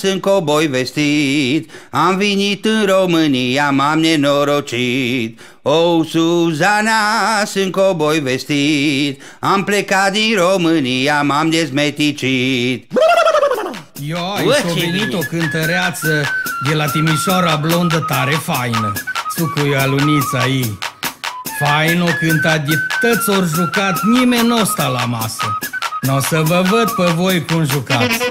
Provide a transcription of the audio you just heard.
Sunt coboi vestit, am venit în România, m-am nenorocit. O, Suzana, sunt coboi vestit, am plecat din România, m-am dezmeticit. Ioi, și-o venit o cântăreață de la Timișoara, blondă tare faină, sucuiu alunița ei. Fain o cânta de tăți ori jucat, nimeni n-o sta la masă. N-o să vă văd pe voi cum jucați.